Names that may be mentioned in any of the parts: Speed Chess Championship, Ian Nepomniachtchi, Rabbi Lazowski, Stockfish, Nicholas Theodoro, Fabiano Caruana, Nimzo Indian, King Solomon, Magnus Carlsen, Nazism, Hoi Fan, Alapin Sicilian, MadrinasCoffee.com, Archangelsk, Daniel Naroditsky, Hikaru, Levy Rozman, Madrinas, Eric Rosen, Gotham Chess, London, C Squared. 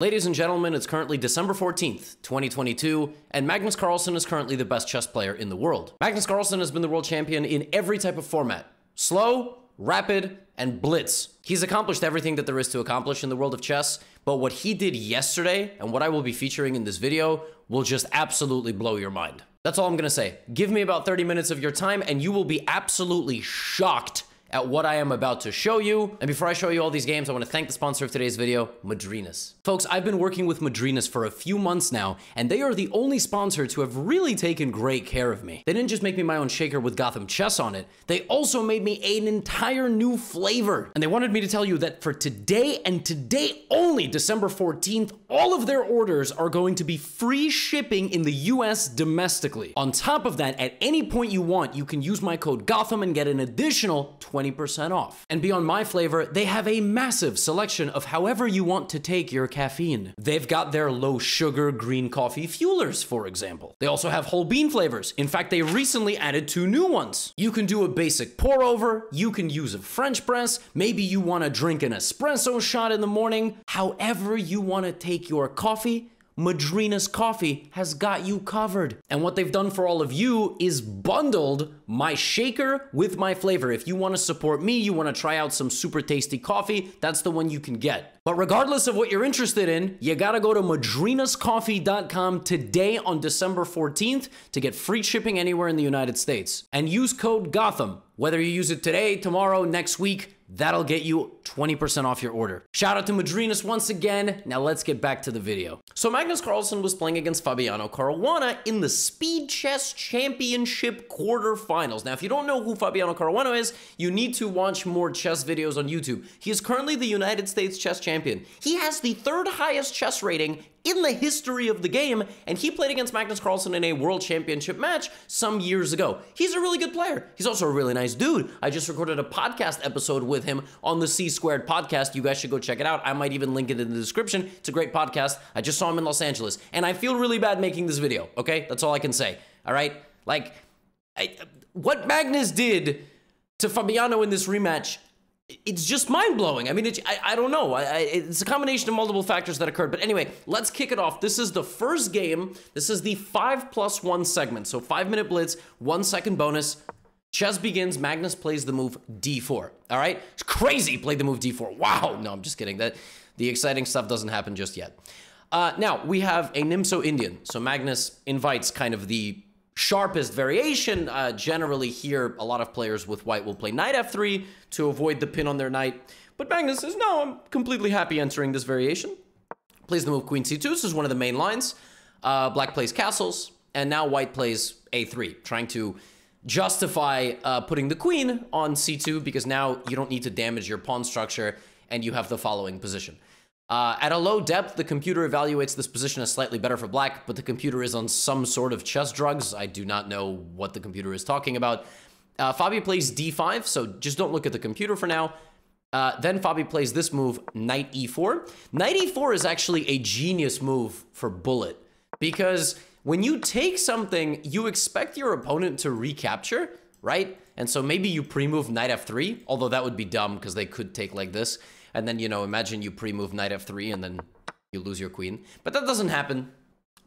Ladies and gentlemen, it's currently December 14th, 2022, and Magnus Carlsen is currently the best chess player in the world. Magnus Carlsen has been the world champion in every type of format. Slow, rapid, and blitz. He's accomplished everything that there is to accomplish in the world of chess, but what he did yesterday, and what I will be featuring in this video, will just absolutely blow your mind. That's all I'm gonna say. Give me about 30 minutes of your time, and you will be absolutely shocked at what I am about to show you. And before I show you all these games, I want to thank the sponsor of today's video, Madrinas. Folks, I've been working with Madrinas for a few months now, and they are the only sponsor to have really taken great care of me. They didn't just make me my own shaker with Gotham Chess on it, they also made me an entire new flavor. And they wanted me to tell you that for today, and today only, December 14th, all of their orders are going to be free shipping in the US domestically. On top of that, at any point you want, you can use my code Gotham and get an additional 20% off. And beyond my flavor, they have a massive selection of however you want to take your caffeine. They've got their low sugar green coffee fuelers, for example. They also have whole bean flavors. In fact, they recently added 2 new ones. You can do a basic pour over, you can use a French press, maybe you want to drink an espresso shot in the morning. However you want to take your coffee, Madrinas Coffee has got you covered. And what they've done for all of you is bundled my shaker with my flavor. If you want to support me, you want to try out some super tasty coffee, that's the one you can get. But regardless of what you're interested in, you gotta go to MadrinasCoffee.com today on December 14th to get free shipping anywhere in the United States. And use code Gotham. Whether you use it today, tomorrow, next week, that'll get you 20% off your order. Shout out to Madrinas once again. Now let's get back to the video. So Magnus Carlsen was playing against Fabiano Caruana in the Speed Chess Championship quarterfinals. Now, if you don't know who Fabiano Caruana is, you need to watch more chess videos on YouTube. He is currently the United States chess champion. He has the 3rd highest chess rating in the history of the game, and he played against Magnus Carlsen in a world championship match some years ago. He's a really good player. He's also a really nice dude. I just recorded a podcast episode with him on the C Squared podcast. You guys should go check it out. I might even link it in the description. It's a great podcast. I just saw him in Los Angeles, and I feel really bad making this video, okay? That's all I can say, all right? Like, what Magnus did to Fabiano in this rematch, it's just mind-blowing. I mean, I don't know. It's a combination of multiple factors that occurred. But anyway, let's kick it off. This is the first game. This is the 5+1 segment. So 5-minute blitz, 1-second bonus. Chess begins. Magnus plays the move d4. All right? It's crazy. Played the move d4. Wow. No, I'm just kidding. The exciting stuff doesn't happen just yet. Now, we have a Nimzo Indian. So Magnus invites kind of the sharpest variation. Generally here, a lot of players with white will play knight f3 to avoid the pin on their knight. But Magnus says, no, I'm completely happy entering this variation. Plays the move queen c2. This is one of the main lines. Black plays castles, and now white plays a3, trying to justify putting the queen on c2 because now you don't need to damage your pawn structure and you have the following position. At a low depth, the computer evaluates this position as slightly better for black, but the computer is on some sort of chess drugs. I do not know what the computer is talking about. Fabi plays d5, so just don't look at the computer for now. Then Fabi plays this move, knight e4. Knight e4 is actually a genius move for bullet, because when you take something, you expect your opponent to recapture, right? And so maybe you pre-move knight f3, although that would be dumb because they could take like this. And then, you know, imagine you pre-move knight f3 and then you lose your queen. But that doesn't happen.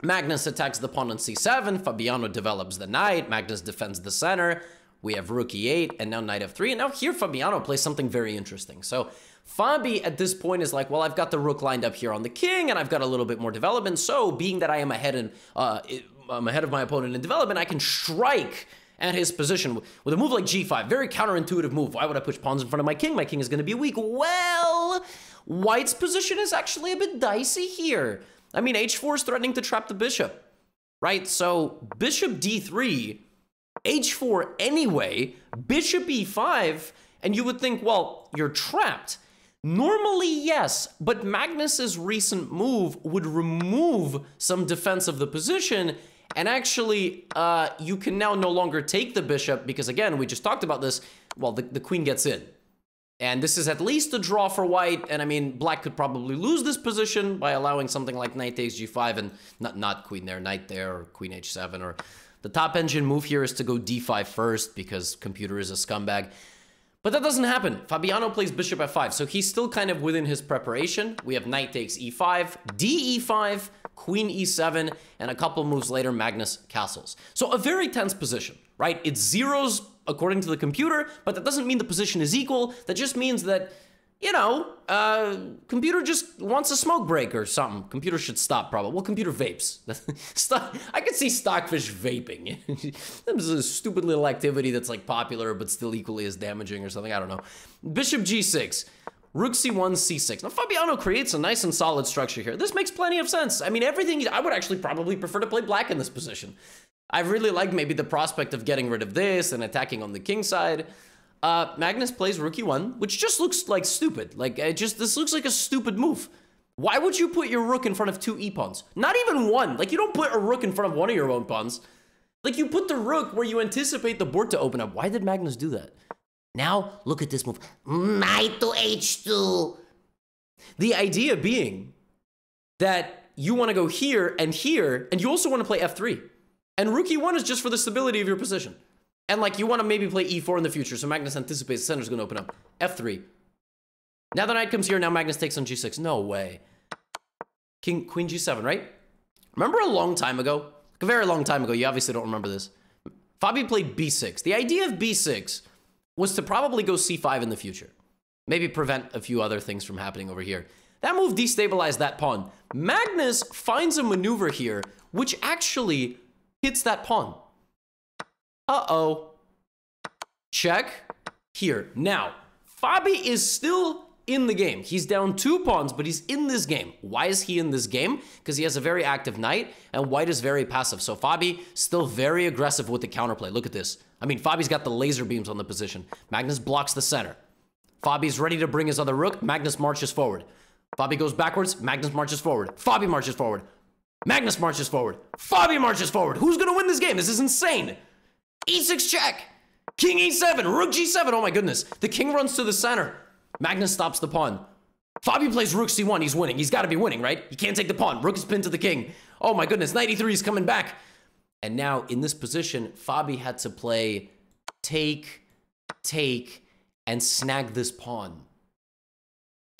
Magnus attacks the pawn on c7. Fabiano develops the knight. Magnus defends the center. We have rook e8 and now knight f3. And now here Fabiano plays something very interesting. So Fabi at this point is like, well, I've got the rook lined up here on the king and I've got a little bit more development. So being that I am ahead of my opponent in development, I can strike at his position with a move like g5. Very counterintuitive move. Why would I push pawns in front of my king? My king is going to be weak. Well, white's position is actually a bit dicey here. I mean, h4 is threatening to trap the bishop, right? So bishop d3, h4 anyway, bishop e5, and you would think, well, you're trapped. Normally, yes, but Magnus's recent move would remove some defense of the position. And actually, you can now no longer take the bishop because, again, we just talked about this. Well, the queen gets in. And this is at least a draw for white. And, I mean, black could probably lose this position by allowing something like knight takes g5 and not queen there, knight there, or queen h7. Or the top engine move here is to go d5 first because computer is a scumbag. But that doesn't happen. Fabiano plays bishop f5, so he's still kind of within his preparation. We have knight takes e5, d e5, queen e7, and a couple moves later, Magnus castles. So a very tense position, right? It's zeros according to the computer, but that doesn't mean the position is equal. That just means that, you know, computer just wants a smoke break or something. Computer should stop, probably. Well, computer vapes. I could see Stockfish vaping. That was a stupid little activity that's like popular, but still equally as damaging or something. I don't know. Bishop g6, rook c1, c6. Now, Fabiano creates a nice and solid structure here. This makes plenty of sense. I mean, everything, I would actually probably prefer to play black in this position. I really like maybe the prospect of getting rid of this and attacking on the king side. Magnus plays rook e1, which just looks like stupid. Like, this looks like a stupid move. Why would you put your rook in front of two e-pawns? Not even one. Like, you don't put a rook in front of one of your own pawns. Like, you put the rook where you anticipate the board to open up. Why did Magnus do that? Now, look at this move. Knight to h2. The idea being that you want to go here, and you also want to play f3. And rook e1 is just for the stability of your position. And, like, you want to maybe play e4 in the future, so Magnus anticipates the center's going to open up. f3. Now the knight comes here, now Magnus takes on g6. No way. King, queen g7, right? Remember a long time ago? A very long time ago. You obviously don't remember this. Fabi played b6. The idea of b6 was to probably go c5 in the future. Maybe prevent a few other things from happening over here. That move destabilized that pawn. Magnus finds a maneuver here, which actually hits that pawn. Uh-oh. Check here. Now, Fabi is still in the game. He's down two pawns, but he's in this game. Why is he in this game? Because he has a very active knight, and white is very passive. So Fabi still very aggressive with the counterplay. Look at this. I mean, Fabi's got the laser beams on the position. Magnus blocks the center. Fabi's ready to bring his other rook. Magnus marches forward. Fabi goes backwards. Magnus marches forward. Fabi marches forward. Magnus marches forward. Fabi marches forward. Who's going to win this game? This is insane. e6 check, king e7, rook g7, oh my goodness. The king runs to the center. Magnus stops the pawn. Fabi plays rook c1, he's winning. He's got to be winning, right? He can't take the pawn. Rook is pinned to the king. Oh my goodness, knight e3 is coming back. And now, in this position, Fabi had to play take, take, and snag this pawn.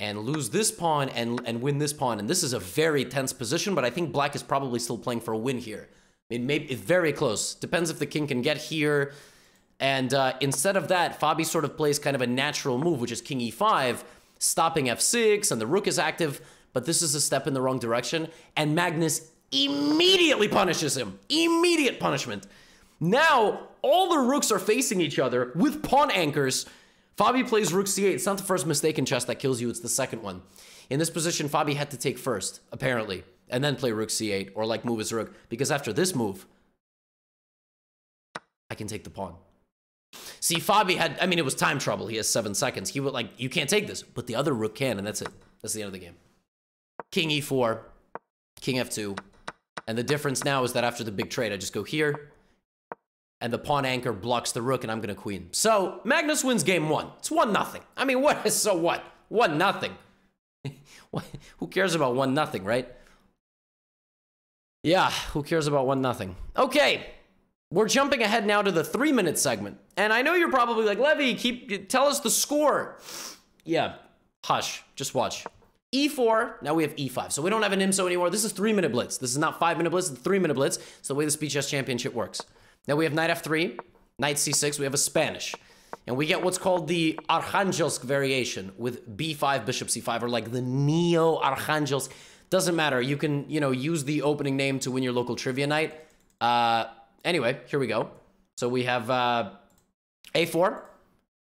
And lose this pawn and win this pawn. And this is a very tense position, but I think black is probably still playing for a win here. It may be very close. Depends if the king can get here. And instead of that, Fabi sort of plays kind of a natural move, which is king e5, stopping f6, and the rook is active. But this is a step in the wrong direction. And Magnus immediately punishes him. Immediate punishment. Now, all the rooks are facing each other with pawn anchors. Fabi plays rook c8. It's not the first mistake in chess that kills you. It's the second one. In this position, Fabi had to take first, apparently. And then play rook c8, or like move his rook, because after this move, I can take the pawn. See, Fabi had, I mean, it was time trouble. He has 7 seconds. He would like, you can't take this, but the other rook can, and that's it. That's the end of the game. King e4, king f2, and the difference now is that after the big trade, I just go here, and the pawn anchor blocks the rook, and I'm gonna queen. So, Magnus wins game one. It's 1-0. I mean, what, so what? 1-0. Who cares about 1-0, right? Yeah, who cares about 1-0? Okay, we're jumping ahead now to the 3-minute segment. And I know you're probably like, Levy, tell us the score. Yeah, hush, just watch. E4, now we have E5. So we don't have a Nimzo anymore. This is 3-minute blitz. This is not 5-minute blitz, it's 3-minute blitz. It's the way the Speed Chess Championship works. Now we have knight f3, knight c6, we have a Spanish. And we get what's called the Archangelsk variation with b5, bishop c5, or like the Neo-Archangelsk. Doesn't matter. You can, you know, use the opening name to win your local trivia night. Anyway, here we go. So we have a4,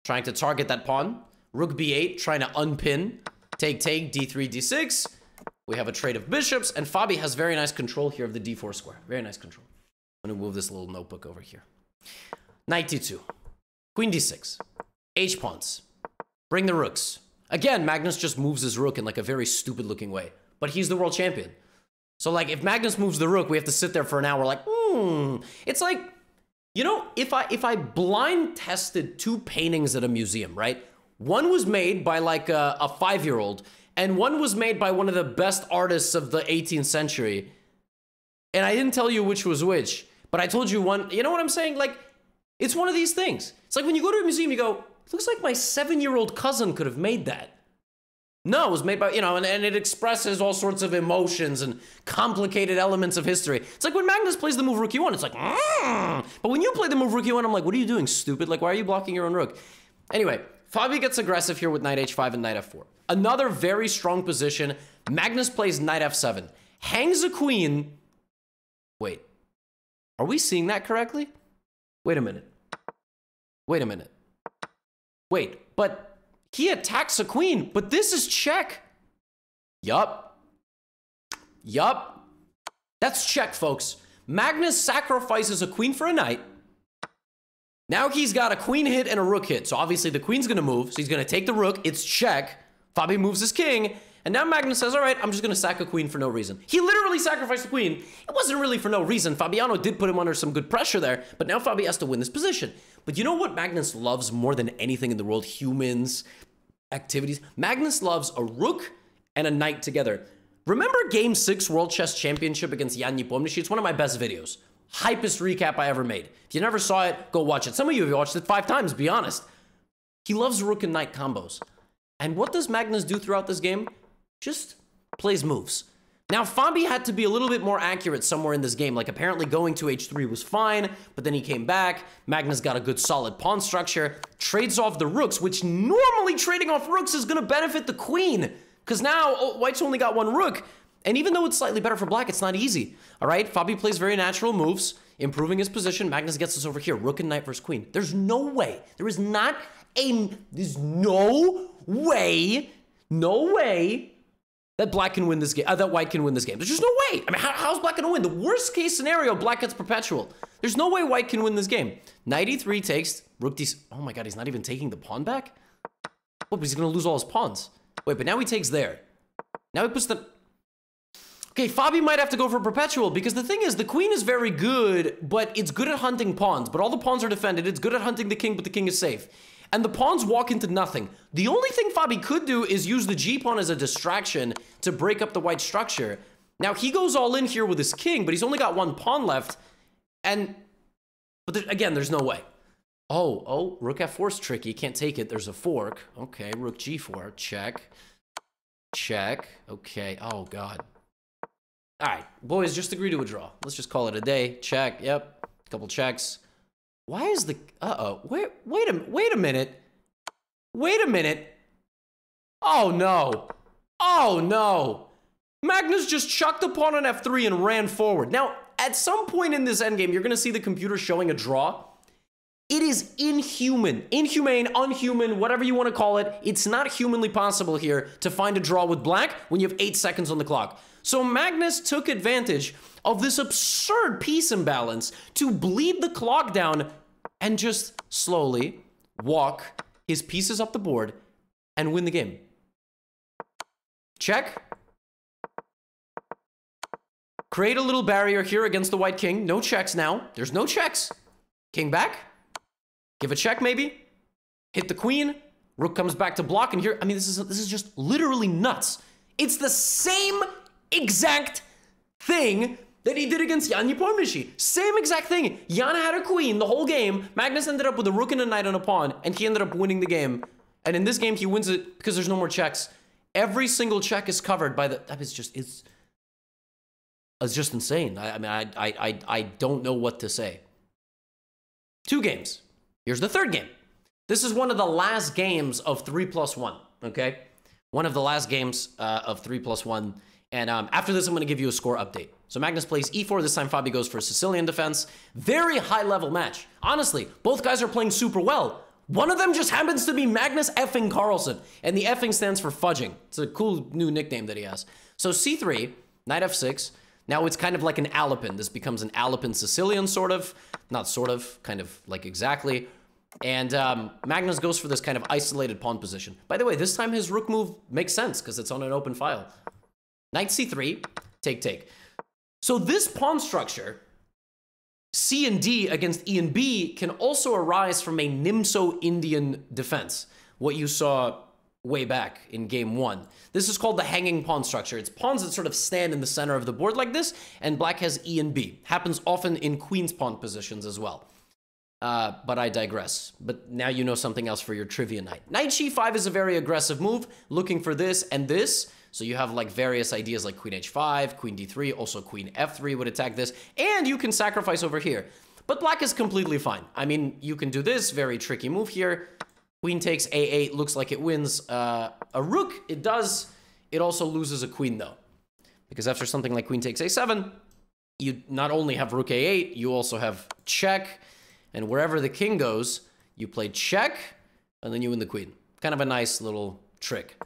trying to target that pawn. Rook b8, trying to unpin. Take, take, d3, d6. We have a trade of bishops. And Fabi has very nice control here of the d4 square. Very nice control. I'm going to move this little notebook over here. Knight d2. Queen d6. H-pawns. Bring the rooks. Again, Magnus just moves his rook in like a very stupid-looking way. But he's the world champion. So, like, if Magnus moves the rook, we have to sit there for an hour like, It's like, you know, if I blind tested two paintings at a museum, right? One was made by, like, a 5-year-old, and one was made by one of the best artists of the 18th century. And I didn't tell you which was which, but I told you one. You know what I'm saying? Like, it's one of these things. It's like when you go to a museum, you go, It looks like my 7-year-old cousin could have made that. No, it was made by, you know, and it expresses all sorts of emotions and complicated elements of history. It's like when Magnus plays the move rook e1, it's like, but when you play the move rook e1, I'm like, what are you doing, stupid? Like, why are you blocking your own rook? Anyway, Fabi gets aggressive here with knight h5 and knight f4. Another very strong position. Magnus plays knight f7, hangs a queen. Wait, are we seeing that correctly? Wait a minute. Wait a minute. Wait, but... he attacks a queen, but this is check. Yup. Yup. That's check, folks. Magnus sacrifices a queen for a knight. Now he's got a queen hit and a rook hit. So obviously the queen's going to move. So he's going to take the rook. It's check. Fabi moves his king. And now Magnus says, all right, I'm just going to sack a queen for no reason. He literally sacrificed the queen. It wasn't really for no reason. Fabiano did put him under some good pressure there, but now Fabi has to win this position. But you know what Magnus loves more than anything in the world? Humans, activities. Magnus loves a rook and a knight together. Remember Game 6 World Chess Championship against Ian Nepomniachtchi? It's one of my best videos. Hypest recap I ever made. If you never saw it, go watch it. Some of you have watched it 5 times, be honest. He loves rook and knight combos. And what does Magnus do throughout this game? Just plays moves. Now, Fabi had to be a little bit more accurate somewhere in this game. Like, apparently going to h3 was fine, but then he came back. Magnus got a good solid pawn structure, trades off the rooks, which normally trading off rooks is going to benefit the queen, because now white's only got one rook. And even though it's slightly better for black, it's not easy. All right, Fabi plays very natural moves, improving his position. Magnus gets us over here, rook and knight versus queen. There's no way. There's no way. No way that black can win this game, that white can win this game. There's just no way. I mean, how's black gonna win? The worst case scenario, black gets perpetual. There's no way white can win this game. Knight e3 takes, rook d6. Oh my God, he's not even taking the pawn back? What, but he's gonna lose all his pawns. Wait, but now he takes there. Now he puts the... Okay, Fabi might have to go for perpetual, because the thing is, the queen is very good, but it's good at hunting pawns, but all the pawns are defended. It's good at hunting the king, but the king is safe. And the pawns walk into nothing. The only thing Fabi could do is use the g-pawn as a distraction to break up the white structure. Now, he goes all in here with his king, but he's only got one pawn left. And, but there, again, there's no way. Oh, rook f4's tricky. Can't take it. There's a fork. Okay, rook g4. Check. Check. Okay. Oh, God. All right, boys, just agree to a draw. Let's just call it a day. Check. Yep. Couple checks. Why is the... Uh-oh. Wait a minute. Wait a minute. Oh, no. Oh, no. Magnus just chucked the pawn on f3 and ran forward. Now, at some point in this endgame, you're going to see the computer showing a draw. It is inhuman. Inhumane, unhuman, whatever you want to call it. It's not humanly possible here to find a draw with black when you have 8 seconds on the clock. So Magnus took advantage of this absurd piece imbalance to bleed the clock down and just slowly walk his pieces up the board and win the game. Check. Create a little barrier here against the white king. No checks now. There's no checks. King back. Give a check maybe. Hit the queen. Rook comes back to block, and here, I mean, this is just literally nuts. It's the same exact thing that he did against Ian Nepomniachtchi. Same exact thing. Ian had a queen the whole game. Magnus ended up with a rook and a knight and a pawn, and he ended up winning the game. And in this game, he wins it because there's no more checks. Every single check is covered by the... It's just insane. I mean, I don't know what to say. 2 games. Here's the 3rd game. This is one of the last games of 3+1, okay? One of the last games of 3+1. And after this, I'm going to give you a score update. So Magnus plays e4. This time, Fabi goes for a Sicilian defense. Very high-level match. Honestly, both guys are playing super well. One of them just happens to be Magnus effing Carlsen. And the effing stands for fudging. It's a cool new nickname that he has. So c3, knight f6. Now it's kind of like an Alapin. This becomes an Alapin Sicilian, sort of. Not sort of, kind of like exactly. And Magnus goes for this kind of isolated pawn position. By the way, this time his rook move makes sense because it's on an open file. Knight c3, take, take. So this pawn structure, C and D against E and B, can also arise from a Nimzo Indian defense, what you saw way back in game 1. This is called the hanging pawn structure. It's pawns that sort of stand in the center of the board like this, and black has E and B. Happens often in queen's pawn positions as well. But I digress. But now you know something else for your trivia night. Knight g5 is a very aggressive move, looking for this and this. So you have like various ideas like queen h5, queen d3, also queen f3 would attack this. And you can sacrifice over here. But black is completely fine. I mean, you can do this very tricky move here. Queen takes a8, looks like it wins a rook. It does. It also loses a queen though. Because after something like queen takes a7, you not only have rook a8, you also have check. And wherever the king goes, you play check, and then you win the queen. Kind of a nice little trick.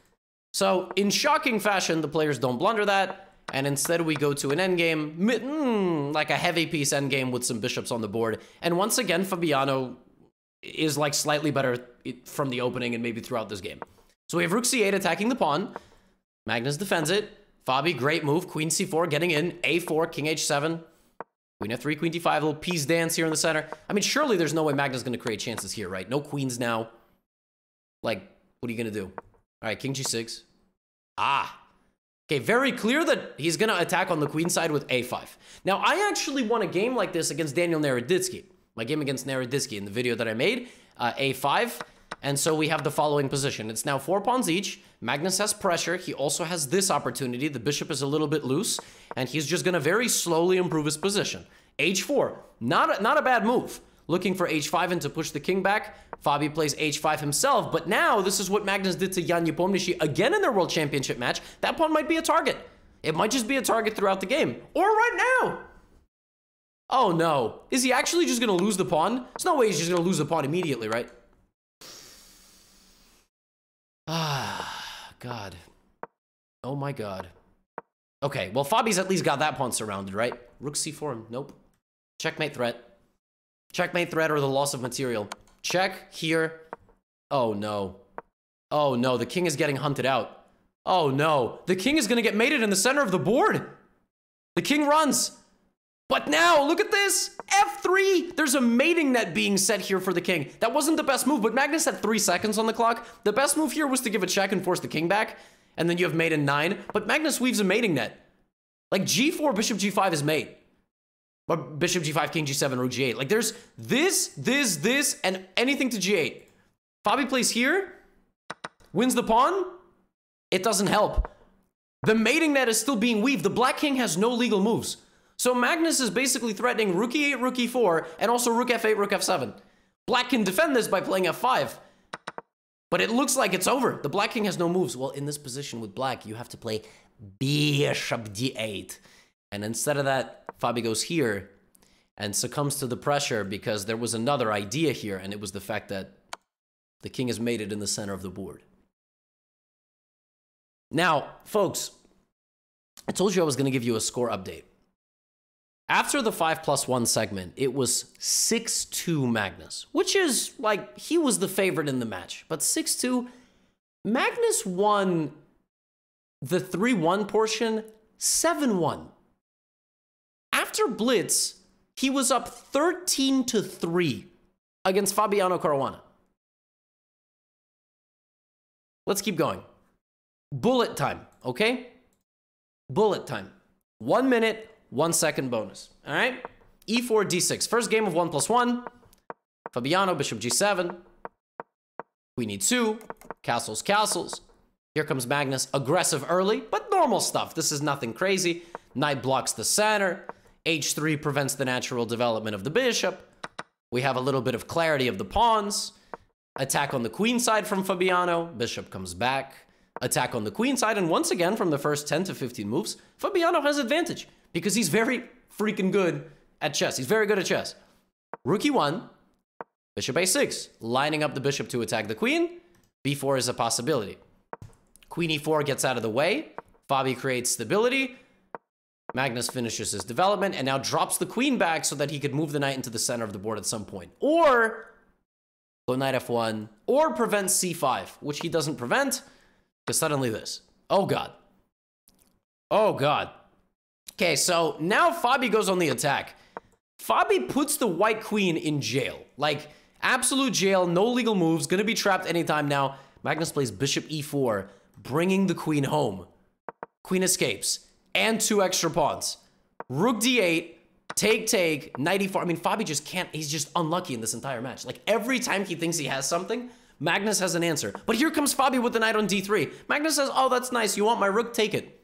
So, in shocking fashion, the players don't blunder that, and instead we go to an endgame, like a heavy piece endgame with some bishops on the board. And once again, Fabiano is like slightly better from the opening and maybe throughout this game. So we have rook c8 attacking the pawn. Magnus defends it. Fabi, great move. Queen c4 getting in. a4, king h7. Queen f3, queen d5, a little peace dance here in the center. I mean, surely there's no way Magnus is going to create chances here, right? No queens now. Like, what are you going to do? All right, king g6. Ah. Okay, very clear that he's going to attack on the queen side with a5. Now, I actually won a game like this against Daniel Naroditsky. My game against Naroditsky in the video that I made, a5. And so we have the following position. It's now 4 pawns each. Magnus has pressure. He also has this opportunity. The bishop is a little bit loose. And he's just going to very slowly improve his position. h4. Not a bad move. Looking for h5 and to push the king back. Fabi plays h5 himself. But now, this is what Magnus did to Ian Nepomniachtchi again in their World Championship match. That pawn might be a target. It might just be a target throughout the game. Or right now. Oh, no. Is he actually just going to lose the pawn? There's no way he's just going to lose the pawn immediately, right? Ah, God. Oh my God. Okay, well, Fabi's at least got that pawn surrounded, right? Rook c4, nope. Checkmate threat. Checkmate threat or the loss of material. Check here. Oh no. Oh no, the king is getting hunted out. Oh no, the king is gonna get mated in the center of the board. The king runs. But now, look at this! f3! There's a mating net being set here for the king. That wasn't the best move, but Magnus had 3 seconds on the clock. The best move here was to give a check and force the king back. And then you have mate in 9. But Magnus weaves a mating net. Like, g4, bishop g5 is mate. Or bishop g5, king g7, rook g8. Like, there's this, and anything to g8. Fabi plays here. Wins the pawn. It doesn't help. The mating net is still being weaved. The black king has no legal moves. So Magnus is basically threatening rook e8, rook e4, and also rook f8, rook f7. Black can defend this by playing f5. But it looks like it's over. The black king has no moves. Well, in this position with black, you have to play bishop d8. And instead of that, Fabi goes here and succumbs to the pressure because there was another idea here, and it was the fact that the king is mated in the center of the board. Now, folks, I told you I was going to give you a score update. After the 5+1 segment, it was 6-2 Magnus, which is, like, he was the favorite in the match. But 6-2, Magnus won the 3-1 portion 7-1. After Blitz, he was up 13-3 against Fabiano Caruana. Let's keep going. Bullet time, okay? Bullet time. 1 minute. 1 second bonus, all right? E4, D6, first game of 1+1. Fabiano, bishop G7. Queen E2, castles, castles. Here comes Magnus, aggressive early, but normal stuff. This is nothing crazy. Knight blocks the center. H3 prevents the natural development of the bishop. We have a little bit of clarity of the pawns. Attack on the queen side from Fabiano. Bishop comes back. Attack on the queen side, and once again, from the first 10 to 15 moves, Fabiano has advantage. Because he's very freaking good at chess. He's very good at chess. Rook e1, bishop a6, lining up the bishop to attack the queen. b4 is a possibility. Queen e4 gets out of the way. Fabi creates stability. Magnus finishes his development and now drops the queen back so that he could move the knight into the center of the board at some point. Or go knight f1, or prevent c5, which he doesn't prevent, because suddenly this. Oh, God. Oh, God. Okay, so now Fabi goes on the attack. Fabi puts the white queen in jail. Like, absolute jail, no legal moves, gonna be trapped anytime now. Magnus plays bishop e4, bringing the queen home. Queen escapes, and 2 extra pawns. Rook d8, Take, 94. I mean, Fabi just can't, he's just unlucky in this entire match. Like, every time he thinks he has something, Magnus has an answer. But here comes Fabi with the knight on d3. Magnus says, oh, that's nice. You want my rook? Take it.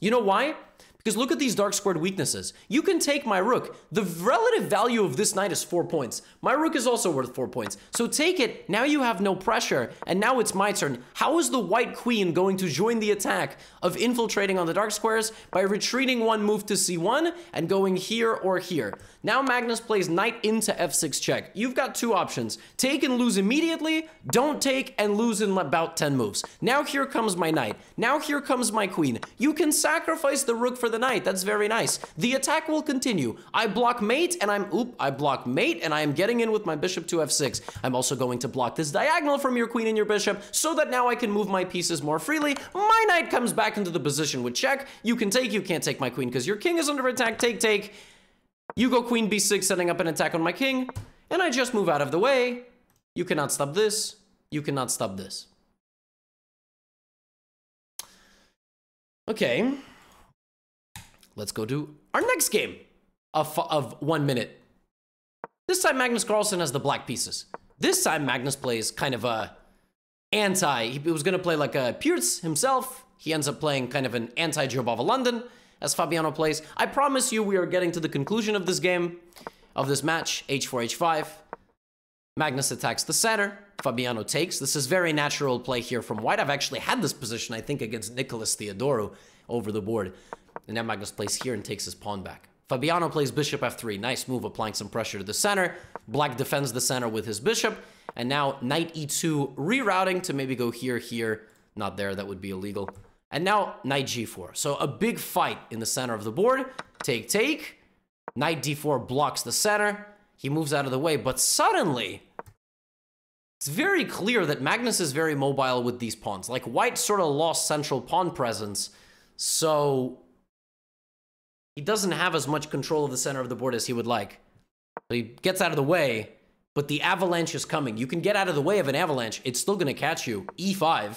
You know why? Because look at these dark squared weaknesses. You can take my rook. The relative value of this knight is 4 points. My rook is also worth 4 points. So take it. Now you have no pressure. And now it's my turn. How is the white queen going to join the attack of infiltrating on the dark squares? By retreating one move to c1 and going here or here. Now Magnus plays knight into f6 check. You've got two options. Take and lose immediately. Don't take and lose in about 10 moves. Now here comes my knight. Now here comes my queen. You can sacrifice the rook for the knight. That's very nice. The attack will continue. I block mate and I am getting in with my bishop to f6. I'm also going to block this diagonal from your queen and your bishop so that now I can move my pieces more freely. My knight comes back into the position with check. You can take, you can't take my queen because your king is under attack. Take, take. You go queen b6, setting up an attack on my king, and I just move out of the way. You cannot stop this. You cannot stop this. Okay. Let's go to our next game of 1 minute. This time Magnus Carlsen has the black pieces. This time Magnus plays kind of a anti. He was going to play like a Pierce himself. He ends up playing kind of an anti-Giobava London as Fabiano plays. I promise you we are getting to the conclusion of this game, of this match, h4, h5. Magnus attacks the center. Fabiano takes. This is very natural play here from white. I've actually had this position, I think, against Nicholas Theodoro over the board. And now Magnus plays here and takes his pawn back. Fabiano plays bishop f3. Nice move, applying some pressure to the center. Black defends the center with his bishop. And now knight e2, rerouting to maybe go here, here. Not there, that would be illegal. And now knight g4. So a big fight in the center of the board. Take, take. Knight d4 blocks the center. He moves out of the way, but suddenly... it's very clear that Magnus is very mobile with these pawns. Like, white sort of lost central pawn presence, so... he doesn't have as much control of the center of the board as he would like. But he gets out of the way, but the avalanche is coming. You can get out of the way of an avalanche. It's still going to catch you. E5.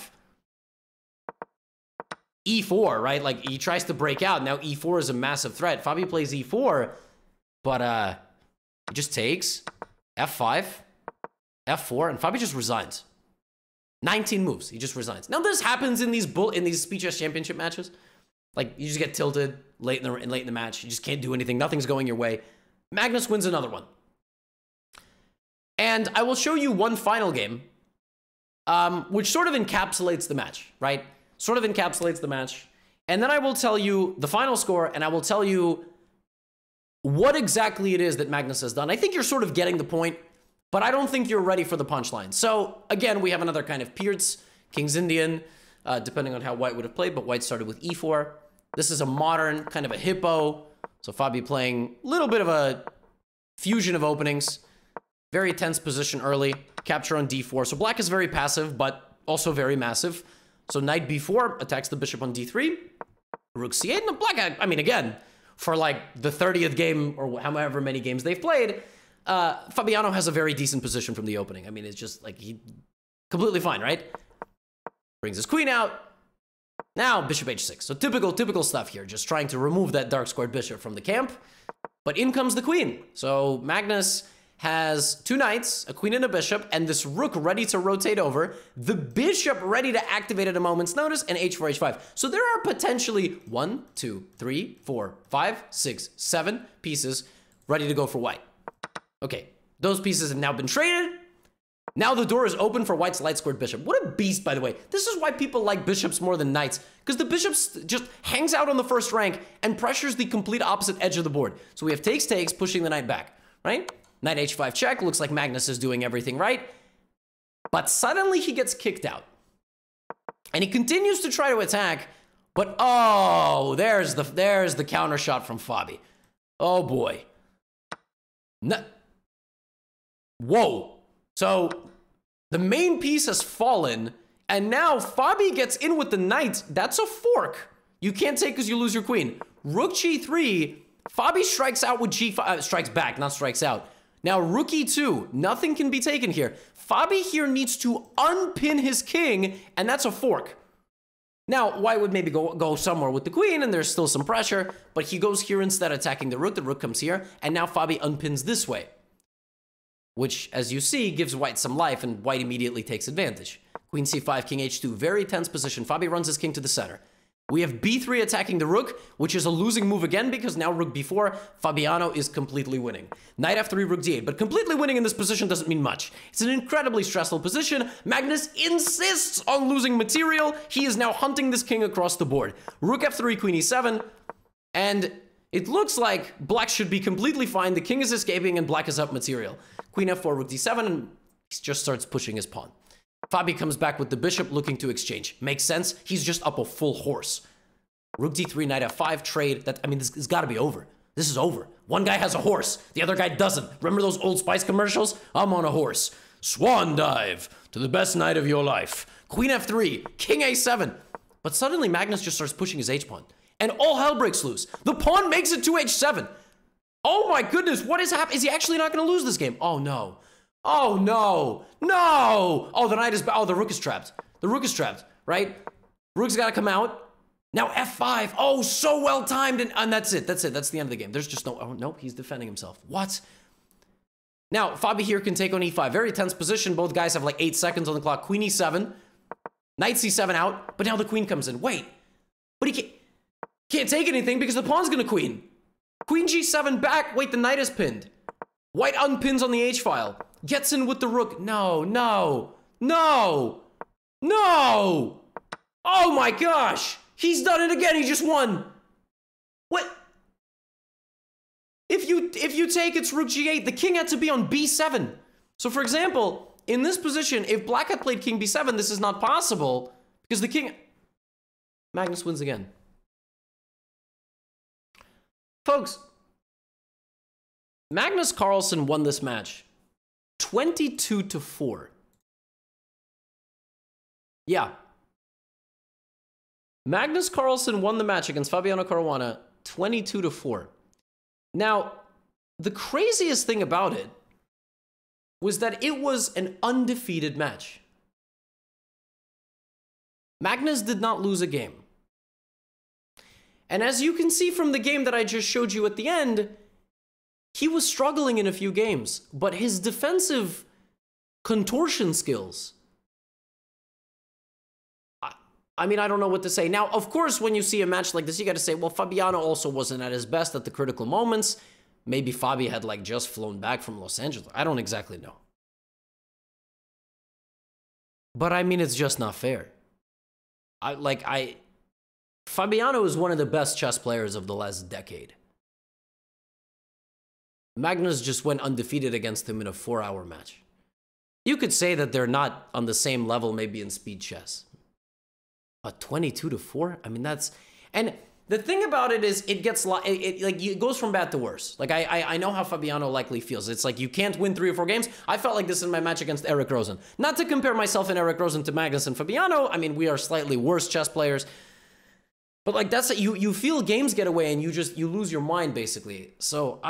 E4, right? Like, he tries to break out. Now E4 is a massive threat. Fabi plays E4, but he just takes. F5, F4, and Fabi just resigns. 19 moves. He just resigns. Now this happens in these Speed Chess Championship matches. Like, you just get tilted late in the match. You just can't do anything. Nothing's going your way. Magnus wins another one. And I will show you one final game, which sort of encapsulates the match, right? Sort of encapsulates the match. And then I will tell you the final score, and I will tell you what exactly it is that Magnus has done. I think you're sort of getting the point, but I don't think you're ready for the punchline. So, again, we have another kind of Pierce, King's Indian, depending on how white would have played, but white started with e4. This is a modern, kind of a hippo. So Fabi playing a little bit of a fusion of openings. Very tense position early. Capture on d4. So black is very passive, but also very massive. So knight b4 attacks the bishop on d3. Rook c8. And black, I mean, again, for like the 30th game or however many games they've played, Fabiano has a very decent position from the opening. I mean, it's just like he... completely fine, right? Brings his queen out. Now, bishop h6. So typical stuff here. Just trying to remove that dark squared bishop from the camp. But in comes the queen. So Magnus has two knights, a queen and a bishop, and this rook ready to rotate over. The bishop ready to activate at a moment's notice, and h4, h5. So there are potentially 1, 2, 3, 4, 5, 6, 7 pieces ready to go for white. Okay, those pieces have now been traded. Now the door is open for white's light squared bishop. What a beast, by the way. This is why people like bishops more than knights, because the bishop just hangs out on the first rank and pressures the complete opposite edge of the board. So we have takes, takes, pushing the knight back, right? Knight h5 check. Looks like Magnus is doing everything right. But suddenly he gets kicked out. And he continues to try to attack, but oh, there's the counter shot from Fabi. Oh boy. No. Whoa. So, the main piece has fallen, and now Fabi gets in with the knight. That's a fork. You can't take because you lose your queen. Rook g3, Fabi strikes out with g5, strikes back, not strikes out. Now, rook e2, nothing can be taken here. Fabi here needs to unpin his king, and that's a fork. Now, White would maybe go somewhere with the queen, and there's still some pressure, but he goes here instead, attacking the rook comes here, and now Fabi unpins this way, which, as you see, gives White some life, and White immediately takes advantage. Queen c5, king h2, very tense position. Fabi runs his king to the center. We have b3 attacking the rook, which is a losing move again, because now rook b4, Fabiano is completely winning. Knight f3, rook d8, but completely winning in this position doesn't mean much. It's an incredibly stressful position. Magnus insists on losing material. He is now hunting this king across the board. Rook f3, queen e7, and it looks like black should be completely fine. The king is escaping, and black is up material. Queen f4, rook d7, and he just starts pushing his pawn. Fabi comes back with the bishop, looking to exchange. Makes sense. He's just up a full horse. Rook d3, knight f5, trade. That, I mean, this has got to be over. This is over. One guy has a horse. The other guy doesn't. Remember those Old Spice commercials? I'm on a horse. Swan dive to the best night of your life. Queen f3, king a7. But suddenly Magnus just starts pushing his h-pawn. And all hell breaks loose. The pawn makes it to h7. Oh my goodness, what is happening? Is he actually not going to lose this game? Oh no. Oh no! No! Oh, the knight is back. Oh, the rook is trapped. The rook is trapped, right? Rook's gotta come out. Now f5. Oh, so well timed, and that's it. That's it. That's the end of the game. There's just no. Oh no, he's defending himself. What? Now Fabi here can take on e5. Very tense position. Both guys have like 8 seconds on the clock. Queen e7, knight c7 out. But now the queen comes in. Wait, but he can't take anything because the pawn's gonna queen. Queen g7 back. Wait, the knight is pinned. White unpins on the h file. Gets in with the rook. No, no, no, no. Oh my gosh. He's done it again. He just won. What? If you take its rook g8, the king had to be on b7. So for example, in this position, if black had played king b7, this is not possible because the king... Magnus wins again. Folks, Magnus Carlsen won this match 22-4. Yeah. Magnus Carlsen won the match against Fabiano Caruana 22-4. Now, the craziest thing about it was that it was an undefeated match. Magnus did not lose a game. And as you can see from the game that I just showed you at the end, he was struggling in a few games, but his defensive contortion skills, I mean, I don't know what to say. Now, of course, when you see a match like this, you got to say, well, Fabiano also wasn't at his best at the critical moments. Maybe Fabi had, like, just flown back from Los Angeles. I don't exactly know. But, I mean, it's just not fair. Fabiano is one of the best chess players of the last decade. Magnus just went undefeated against him in a 4-hour match. You could say that they're not on the same level maybe in speed chess. But 22-4? I mean, that's... And the thing about it is it gets... it goes from bad to worse. Like, I know how Fabiano likely feels. It's like you can't win 3 or 4 games. I felt like this in my match against Eric Rosen. Not to compare myself and Eric Rosen to Magnus and Fabiano. I mean, we are slightly worse chess players. But, like, that's... You feel games get away and you lose your mind, basically. So,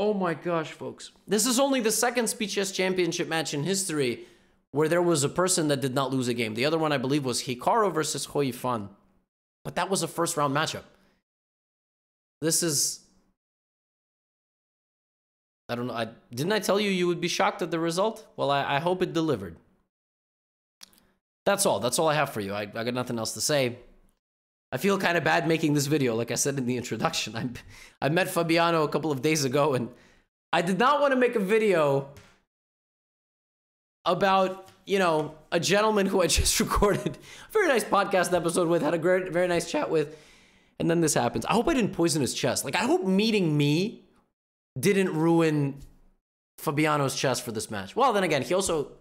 Oh my gosh, folks. This is only the second Speed Chess Championship match in history where there was a person that did not lose a game. The other one, I believe, was Hikaru versus Hoi Fan. But that was a first-round matchup. This is... I don't know. Didn't I tell you you would be shocked at the result? Well, I hope it delivered. That's all. That's all I have for you. I got nothing else to say. I feel kind of bad making this video, like I said in the introduction. I met Fabiano a couple of days ago, and I did not want to make a video about, you know, a gentleman who I just recorded a very nice podcast episode with, had a great, very nice chat with, and then this happens. I hope I didn't poison his chess. Like, I hope meeting me didn't ruin Fabiano's chess for this match. Well, then again, he also...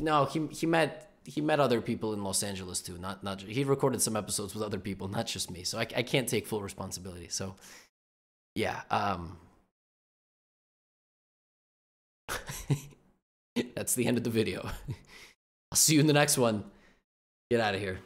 No, he met other people in Los Angeles too. Not he recorded some episodes with other people, not just me. So I can't take full responsibility. So yeah, that's the end of the video. I'll see you in the next one. Get out of here.